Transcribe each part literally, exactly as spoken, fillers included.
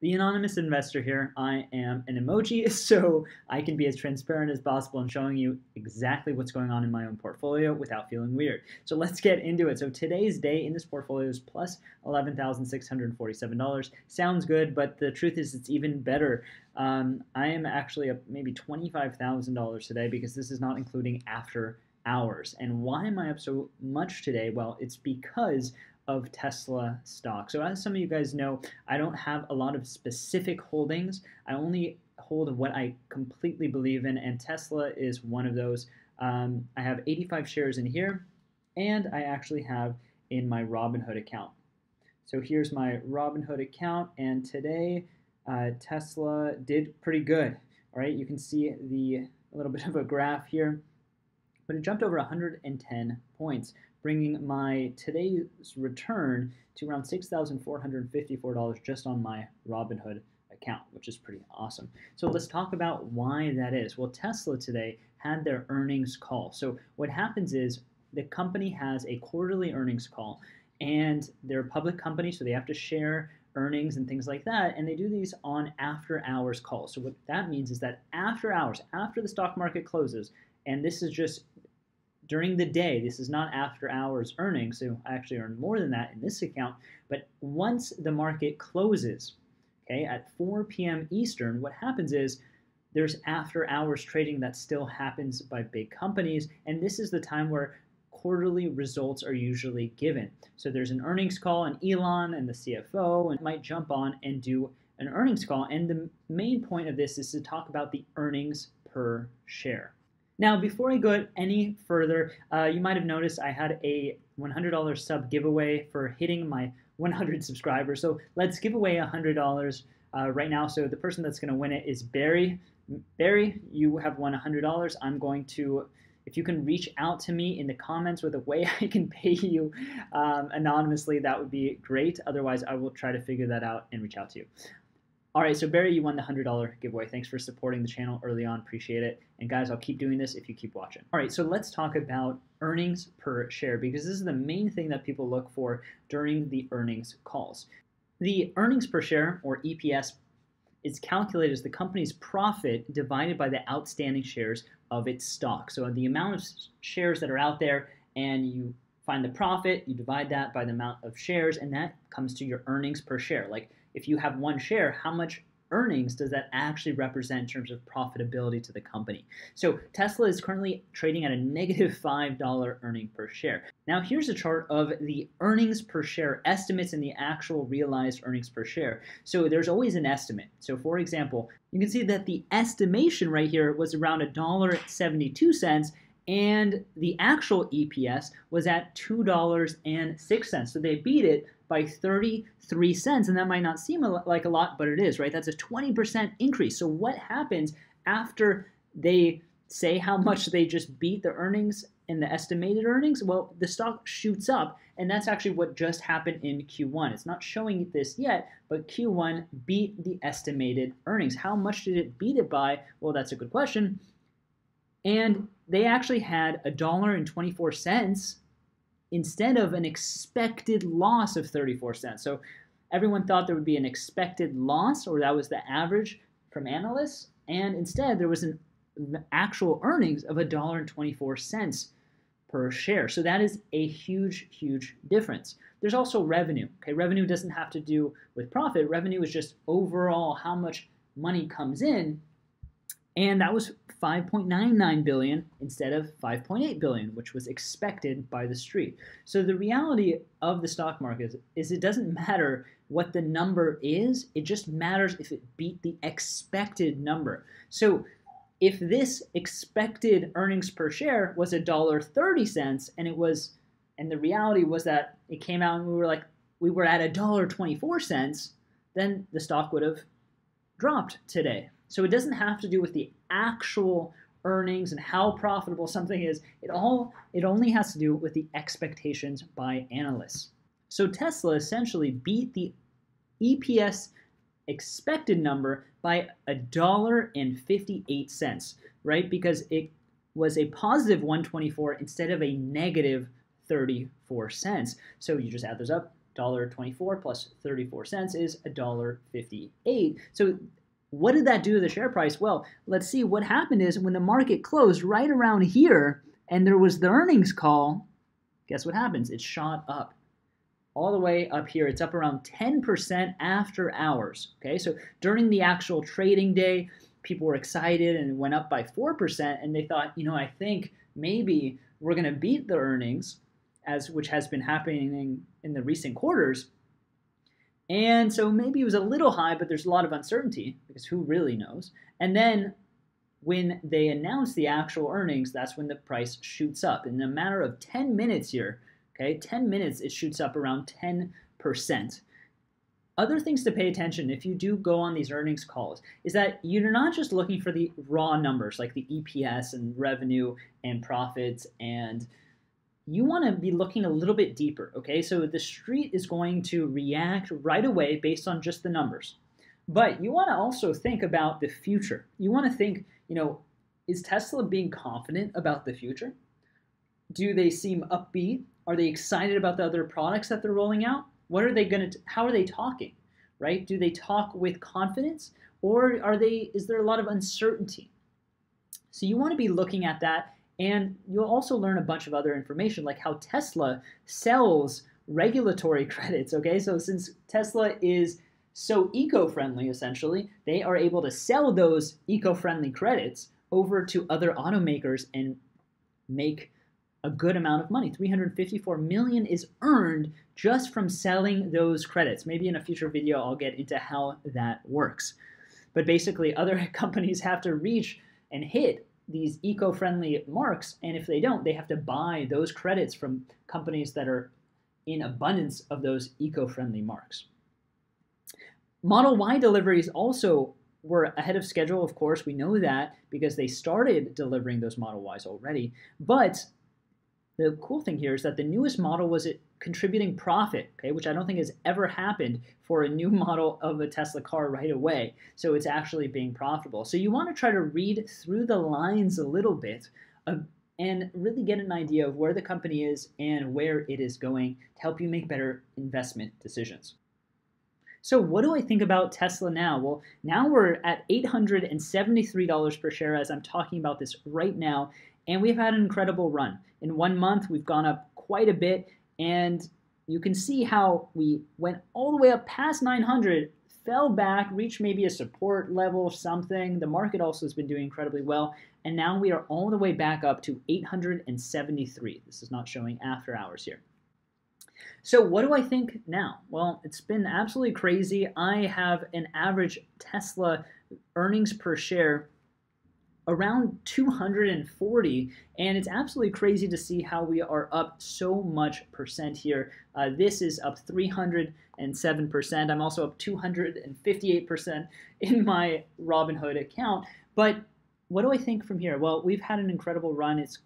The anonymous investor here, I am an emoji, so I can be as transparent as possible in showing you exactly what's going on in my own portfolio without feeling weird. So let's get into it. So today's day in this portfolio is plus eleven thousand six hundred forty-seven dollars. Sounds good, but the truth is it's even better. Um, I am actually up maybe twenty-five thousand dollars today because this is not including after hours. And why am I up so much today? Well, it's because of Tesla stock. So as some of you guys know, I don't have a lot of specific holdings. I only hold what I completely believe in, and Tesla is one of those. Um, I have eighty-five shares in here, and I actually have in my Robinhood account. So here's my Robinhood account, and today uh, Tesla did pretty good. All right, you can see the a little bit of a graph here, but it jumped over one hundred ten points, bringing my today's return to around six thousand four hundred fifty-four dollars just on my Robinhood account, which is pretty awesome. So let's talk about why that is. Well, Tesla today had their earnings call. So what happens is the company has a quarterly earnings call, and they're a public company, so they have to share earnings and things like that, and they do these on after hours calls. So what that means is that after hours, after the stock market closes, and this is just during the day, this is not after hours earnings, so I actually earn more than that in this account, but once the market closes, okay, at four P M Eastern, what happens is there's after hours trading that still happens by big companies, and this is the time where quarterly results are usually given. So there's an earnings call, and Elon and the C F O might jump on and do an earnings call, and the main point of this is to talk about the earnings per share. Now, before I go any further, uh, you might have noticed I had a one hundred dollar sub giveaway for hitting my one hundred subscribers. So let's give away one hundred dollars uh, right now. So the person that's going to win it is Barry. Barry, you have won one hundred dollars. I'm going to, if you can reach out to me in the comments with a way I can pay you um, anonymously, that would be great. Otherwise, I will try to figure that out and reach out to you. All right, so Barry, you won the one hundred dollar giveaway. Thanks for supporting the channel early on. Appreciate it. And guys, I'll keep doing this if you keep watching. All right, so let's talk about earnings per share because this is the main thing that people look for during the earnings calls. The earnings per share, or E P S, is calculated as the company's profit divided by the outstanding shares of its stock. So the amount of shares that are out there, and you find the profit, you divide that by the amount of shares, and that comes to your earnings per share. Like, if you have one share, how much earnings does that actually represent in terms of profitability to the company? So Tesla is currently trading at a negative five dollar earning per share. Now here's a chart of the earnings per share estimates and the actual realized earnings per share. So there's always an estimate. So for example, you can see that the estimation right here was around one dollar and seventy-two cents, and the actual E P S was at two dollars and six cents. So they beat it by thirty-three cents, and that might not seem like a lot, but it is, right? That's a twenty percent increase. So what happens after they say how much they just beat the earnings and the estimated earnings? Well, the stock shoots up, and that's actually what just happened in Q one. It's not showing this yet, but Q one beat the estimated earnings. How much did it beat it by? Well, that's a good question. And they actually had one dollar and twenty-four cents instead of an expected loss of thirty-four cents. So everyone thought there would be an expected loss, or that was the average from analysts, and instead there was an actual earnings of one dollar and twenty-four cents per share. So that is a huge, huge difference. There's also revenue. Okay, revenue doesn't have to do with profit. Revenue is just overall how much money comes in, and that was five point nine nine billion dollars instead of five point eight billion dollars, which was expected by the street. So the reality of the stock market is, is it doesn't matter what the number is, it just matters if it beat the expected number. So if this expected earnings per share was one dollar and thirty cents, and it was, and the reality was that it came out and we were like, we were at one dollar and twenty-four cents, then the stock would have dropped today. So it doesn't have to do with the actual earnings and how profitable something is. It all it only has to do with the expectations by analysts. So Tesla essentially beat the E P S expected number by one dollar and fifty-eight cents, right? Because it was a positive one dollar and twenty-four cents instead of a negative thirty-four cents. So you just add those up, one dollar twenty-four plus thirty-four cents is one dollar fifty-eight. So what did that do to the share price? Well, let's see. What happened is when the market closed right around here and there was the earnings call, guess what happens? It shot up all the way up here. It's up around ten percent after hours. Okay, so during the actual trading day, people were excited and went up by four percent, and they thought, you know, I think maybe we're going to beat the earnings, as which has been happening in the recent quarters. And so maybe it was a little high, but there's a lot of uncertainty because who really knows? And then when they announce the actual earnings, that's when the price shoots up. In a matter of ten minutes here, okay, ten minutes, it shoots up around ten percent. Other things to pay attention if you do go on these earnings calls is that you're not just looking for the raw numbers like the E P S and revenue and profits, and you want to be looking a little bit deeper, okay? So the street is going to react right away based on just the numbers. But you want to also think about the future. You want to think, you know, is Tesla being confident about the future? Do they seem upbeat? Are they excited about the other products that they're rolling out? What are they going to, how are they talking, right? Do they talk with confidence, or are they, is there a lot of uncertainty? So you want to be looking at that, and you'll also learn a bunch of other information, like how Tesla sells regulatory credits, okay? So since Tesla is so eco-friendly, essentially, they are able to sell those eco-friendly credits over to other automakers and make a good amount of money. three hundred fifty-four million dollars is earned just from selling those credits. Maybe in a future video, I'll get into how that works. But basically, other companies have to reach and hit these eco-friendly marks, and if they don't, they have to buy those credits from companies that are in abundance of those eco-friendly marks. Model Y deliveries also were ahead of schedule, of course. We know that because they started delivering those Model Ys already, but the cool thing here is that the newest model was it contributing profit, okay, which I don't think has ever happened for a new model of a Tesla car right away. So it's actually being profitable. So you want to try to read through the lines a little bit of, and really get an idea of where the company is and where it is going to help you make better investment decisions. So what do I think about Tesla now? Well, now we're at eight hundred seventy-three dollars per share as I'm talking about this right now. And we've had an incredible run. In one month, we've gone up quite a bit, and you can see how we went all the way up past nine hundred, fell back, reached maybe a support level or something. The market also has been doing incredibly well, and now we are all the way back up to eight hundred seventy-three. This is not showing after hours here. So what do I think now? Well, it's been absolutely crazy. I have an average Tesla earnings per share around two hundred forty, and it's absolutely crazy to see how we are up so much percent here. Uh, this is up three hundred seven percent. I'm also up two hundred fifty-eight percent in my Robinhood account. But what do I think from here? Well, we've had an incredible run. It's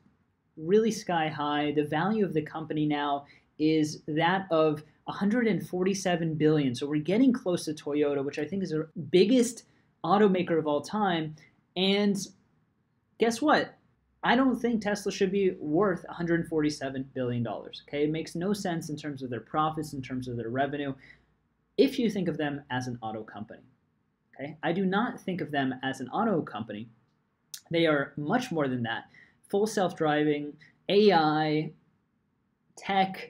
really sky high. The value of the company now is that of one hundred forty-seven billion dollars. So we're getting close to Toyota, which I think is the biggest automaker of all time. And guess what? I don't think Tesla should be worth one hundred forty-seven billion dollars, okay? It makes no sense in terms of their profits, in terms of their revenue, if you think of them as an auto company, okay? I do not think of them as an auto company. They are much more than that. Full self-driving, A I, tech,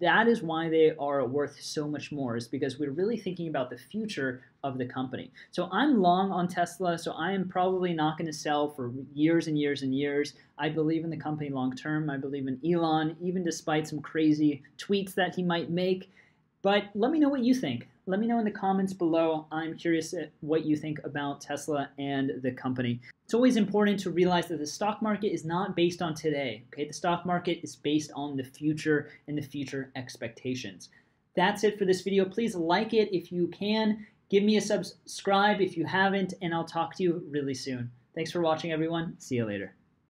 that is why they are worth so much more, is because we're really thinking about the future of the company. So I'm long on Tesla, so I am probably not going to sell for years and years and years. I believe in the company long term. I believe in Elon, even despite some crazy tweets that he might make. But let me know what you think. Let me know in the comments below. I'm curious what you think about Tesla and the company. It's always important to realize that the stock market is not based on today, okay? The stock market is based on the future and the future expectations. That's it for this video. Please like it if you can. Give me a subscribe if you haven't, and I'll talk to you really soon. Thanks for watching, everyone. See you later.